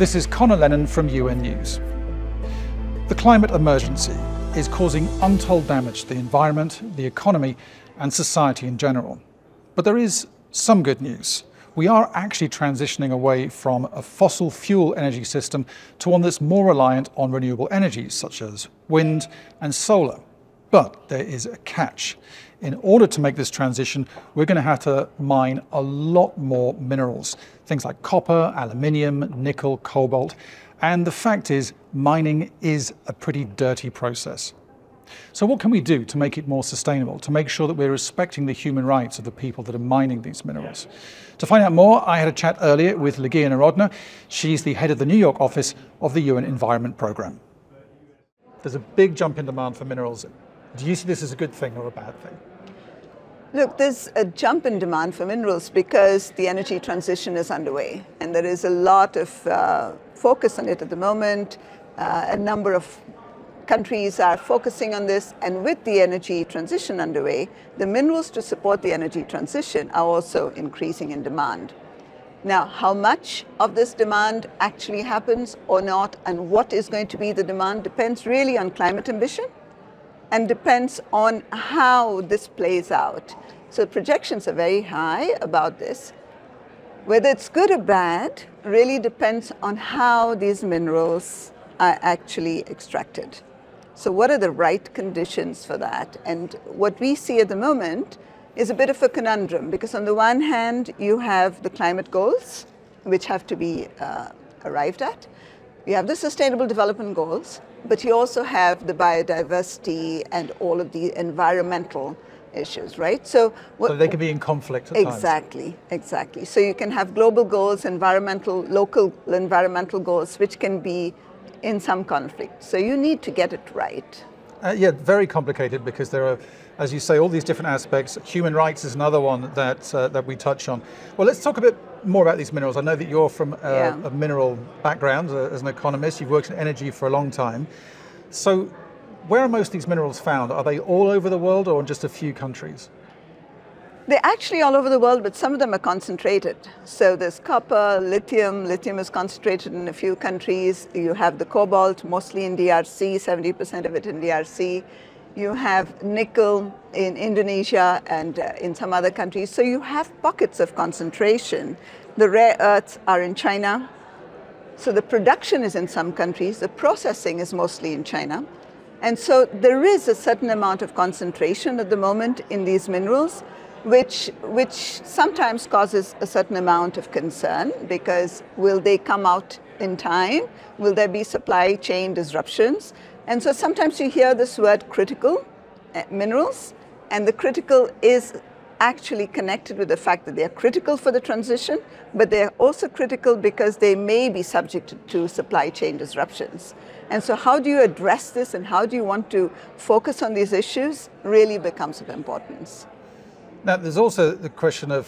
This is Connor Lennon from UN News. The climate emergency is causing untold damage to the environment, the economy, and society in general. But there is some good news. We are actually transitioning away from a fossil fuel energy system to one that's more reliant on renewable energies, such as wind and solar. But there is a catch. In order to make this transition, we're going to have to mine a lot more minerals, things like copper, aluminium, nickel, cobalt. And the fact is, mining is a pretty dirty process. So what can we do to make it more sustainable, to make sure that we're respecting the human rights of the people that are mining these minerals? To find out more, I had a chat earlier with Ligia Noronha. She's the head of the New York office of the UN Environment Programme. There's a big jump in demand for minerals. Do you see this as a good thing or a bad thing? Look, there's a jump in demand for minerals because the energy transition is underway, and there is a lot of focus on it at the moment. A number of countries are focusing on this, and with the energy transition underway, the minerals to support the energy transition are also increasing in demand. Now, how much of this demand actually happens or not, and what is going to be the demand, depends really on climate ambition and depends on how this plays out. So projections are very high about this. Whether it's good or bad really depends on how these minerals are actually extracted. So what are the right conditions for that? And what we see at the moment is a bit of a conundrum, because on the one hand, you have the climate goals, which have to be arrived at. You have the sustainable development goals, but you also have the biodiversity and all of the environmental issues, right? So they can be in conflict at times. Exactly. So you can have global goals, local environmental goals, which can be in some conflict. So you need to get it right. Yeah, very complicated, because there are, as you say, all these different aspects. Human rights is another one that, we touch on. Well, let's talk a bit more about these minerals. I know that you're from a mineral background as an economist. You've worked in energy for a long time. So where are most of these minerals found? Are they all over the world or in just a few countries? They're actually all over the world, but some of them are concentrated. So there's copper, lithium. Lithium is concentrated in a few countries. You have the cobalt, mostly in DRC, 70% of it in DRC. You have nickel in Indonesia and in some other countries. So you have pockets of concentration. The rare earths are in China. So the production is in some countries. The processing is mostly in China. And so there is a certain amount of concentration at the moment in these minerals, which sometimes causes a certain amount of concern, because will they come out in time? Will there be supply chain disruptions? And so sometimes you hear this word critical minerals, and the critical is actually connected with the fact that they are critical for the transition, but they are also critical because they may be subject to supply chain disruptions. And so how do you address this, and how do you want to focus on these issues, really becomes of importance. Now, there's also the question of,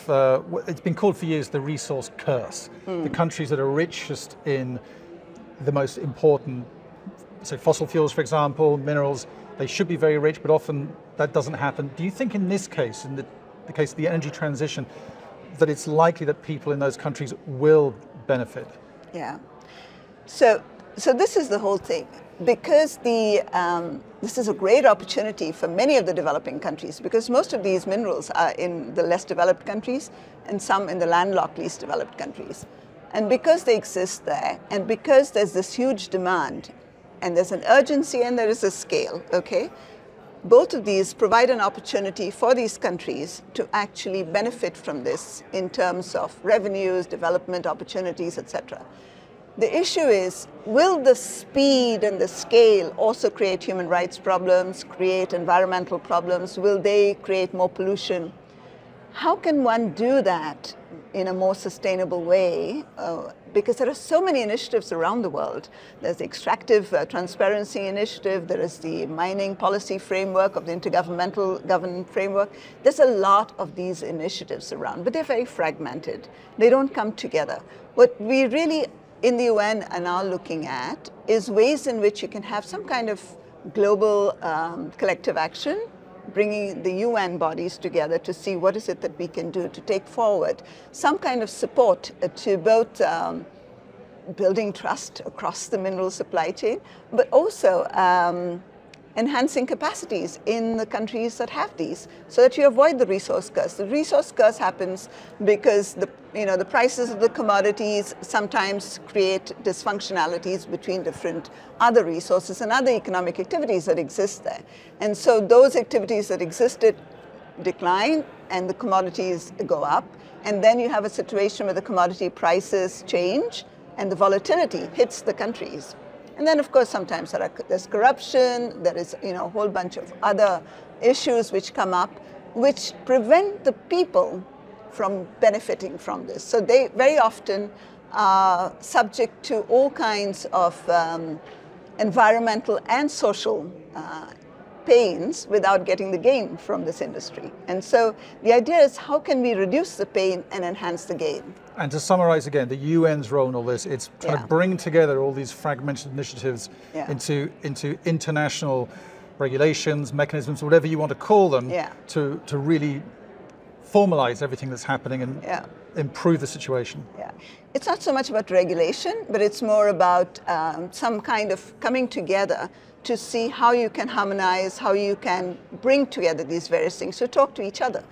it's been called for years the resource curse. The countries that are richest in the most important, so fossil fuels, for example, minerals, they should be very rich, but often that doesn't happen. Do you think in this case, in the case of the energy transition, that it's likely that people in those countries will benefit? Yeah. So this is the whole thing. Because this is a great opportunity for many of the developing countries, because most of these minerals are in the less developed countries and some in the landlocked, least developed countries. And because they exist there, and because there's this huge demand, and there's an urgency, and there is a scale, okay? Both of these provide an opportunity for these countries to actually benefit from this in terms of revenues, development opportunities, etc. The issue is, will the speed and the scale also create human rights problems, create environmental problems? Will they create more pollution? How can one do that in a more sustainable way? Because there are so many initiatives around the world. There's the Extractive Transparency Initiative. There is the Mining Policy Framework of the Intergovernmental Governance Framework. There's a lot of these initiatives around, but they're very fragmented. They don't come together. What we really in the UN are now looking at is ways in which you can have some kind of global collective action, bringing the UN bodies together to see what is it that we can do to take forward some kind of support to both building trust across the mineral supply chain, but also enhancing capacities in the countries that have these, so that you avoid the resource curse. The resource curse happens because the prices of the commodities sometimes create dysfunctionalities between different other resources and other economic activities that exist there. And so those activities that existed decline and the commodities go up, and then you have a situation where the commodity prices change and the volatility hits the countries. And then, of course, sometimes there's corruption, there is a whole bunch of other issues which come up, which prevent the people from benefiting from this. So they very often are subject to all kinds of environmental and social pains without getting the gain from this industry. And so the idea is, how can we reduce the pain and enhance the gain? And to summarize again, the UN's role in all this, it's trying to bring together all these fragmented initiatives into international regulations, mechanisms, whatever you want to call them, to really formalize everything that's happening and improve the situation. Yeah. It's not so much about regulation, but it's more about some kind of coming together to see how you can harmonize, how you can bring together these various things, to talk to each other.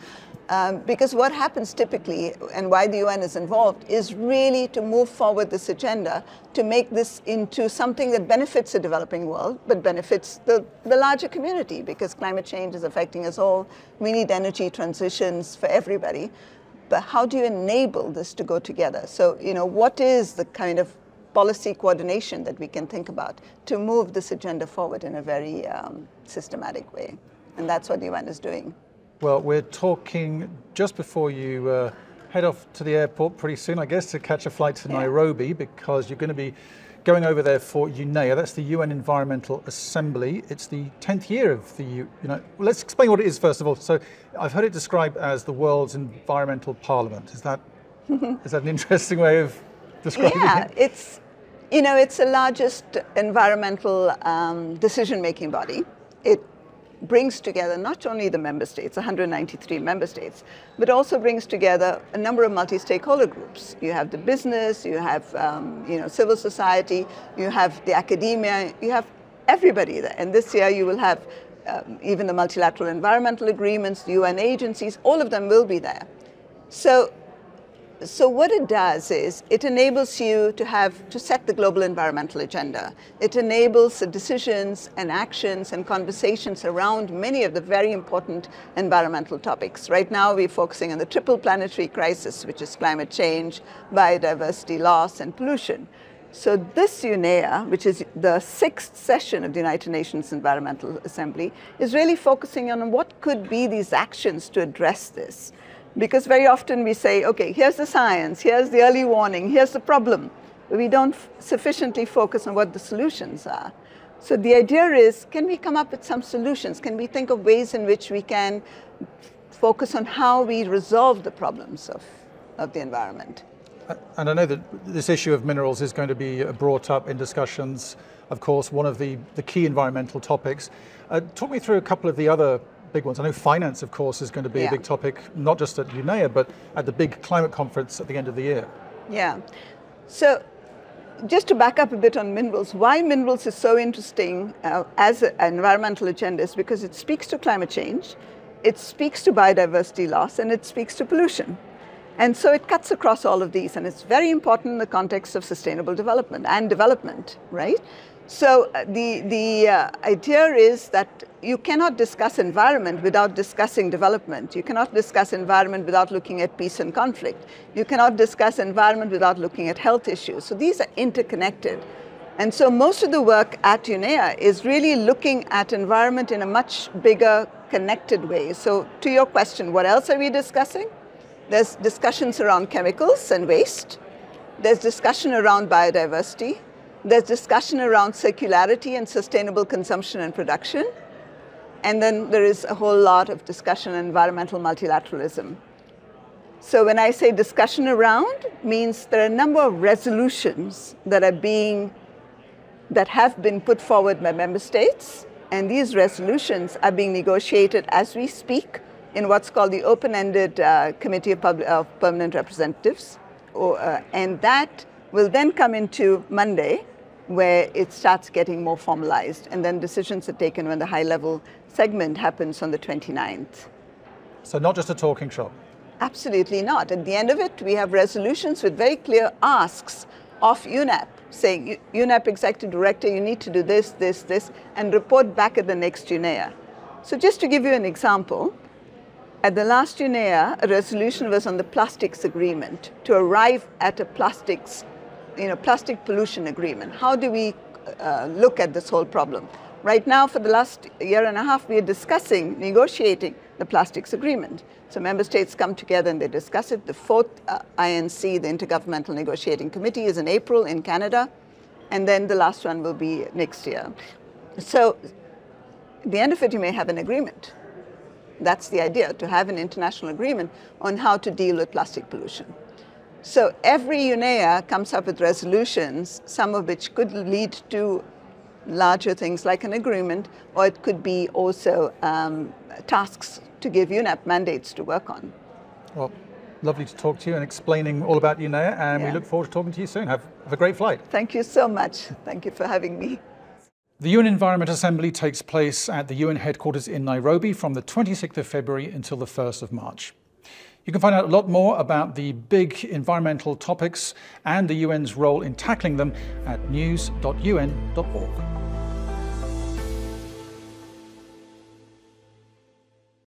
Because what happens typically, and why the UN is involved, is really to move forward this agenda, to make this into something that benefits the developing world, but benefits the larger community, because climate change is affecting us all. We need energy transitions for everybody. But how do you enable this to go together? So, what is the kind of policy coordination that we can think about to move this agenda forward in a very systematic way? And that's what the UN is doing. Well, we're talking just before you head off to the airport pretty soon, I guess, to catch a flight to Nairobi, because you're going to be going over there for UNEA. That's the UN Environmental Assembly. It's the 10th year of the UN. Let's explain what it is, first of all. So I've heard it described as the world's environmental parliament. Is that an interesting way of describing it? Yeah, it's the largest environmental decision-making body. It brings together not only the member states, 193 member states, but also brings together a number of multi-stakeholder groups. You have the business, you have civil society, you have the academia, you have everybody there. And this year you will have even the multilateral environmental agreements, the UN agencies, all of them will be there. So what it does is it enables you to set the global environmental agenda. It enables the decisions and actions and conversations around many of the very important environmental topics. Right now we're focusing on the triple planetary crisis, which is climate change, biodiversity loss, and pollution. So this UNEA, which is the 6th session of the United Nations Environmental Assembly, is really focusing on what could be these actions to address this. Because very often we say, okay, here's the science, here's the early warning, here's the problem. We don't sufficiently focus on what the solutions are. So the idea is, can we come up with some solutions? Can we think of ways in which we can focus on how we resolve the problems of the environment? And I know that this issue of minerals is going to be brought up in discussions, of course, one of the key environmental topics. Talk me through a couple of the other big ones. I know finance, of course, is going to be a big topic, not just at UNEA, but at the big climate conference at the end of the year. Yeah. So just to back up a bit on minerals, why minerals is so interesting as an environmental agenda is because it speaks to climate change, it speaks to biodiversity loss, and it speaks to pollution. And so it cuts across all of these, and it's very important in the context of sustainable development and development, right? So the idea is that you cannot discuss environment without discussing development. You cannot discuss environment without looking at peace and conflict. You cannot discuss environment without looking at health issues. So these are interconnected. And so most of the work at UNEA is really looking at environment in a much bigger, connected way. So to your question, what else are we discussing? There's discussions around chemicals and waste. There's discussion around biodiversity. There's discussion around circularity and sustainable consumption and production. And then there is a whole lot of discussion on environmental multilateralism. So when I say discussion around, means there are a number of resolutions that have been put forward by member states. And these resolutions are being negotiated as we speak in what's called the Open-Ended Committee of Permanent Representatives. And that We'll then come into Monday, where it starts getting more formalized, and then decisions are taken when the high-level segment happens on the 29th. So not just a talking shop? Absolutely not. At the end of it, we have resolutions with very clear asks of UNEP, saying, UNEP Executive Director, you need to do this, this, this, and report back at the next UNEA. So just to give you an example, at the last UNEA, a resolution was on the plastics agreement, to arrive at a plastics, plastic pollution agreement. How do we look at this whole problem? Right now, for the last year and a half, we are discussing, negotiating the plastics agreement. So member states come together and they discuss it. The fourth INC, the Intergovernmental Negotiating Committee, is in April in Canada. And then the last one will be next year. So at the end of it, you may have an agreement. That's the idea, to have an international agreement on how to deal with plastic pollution. So every UNEA comes up with resolutions, some of which could lead to larger things like an agreement, or it could be also tasks to give UNEP mandates to work on. Well, lovely to talk to you and explaining all about UNEA, and we look forward to talking to you soon. Have a great flight. Thank you so much. Thank you for having me. The UN Environment Assembly takes place at the UN headquarters in Nairobi from the 26th of February until the 1st of March. You can find out a lot more about the big environmental topics and the UN's role in tackling them at news.un.org.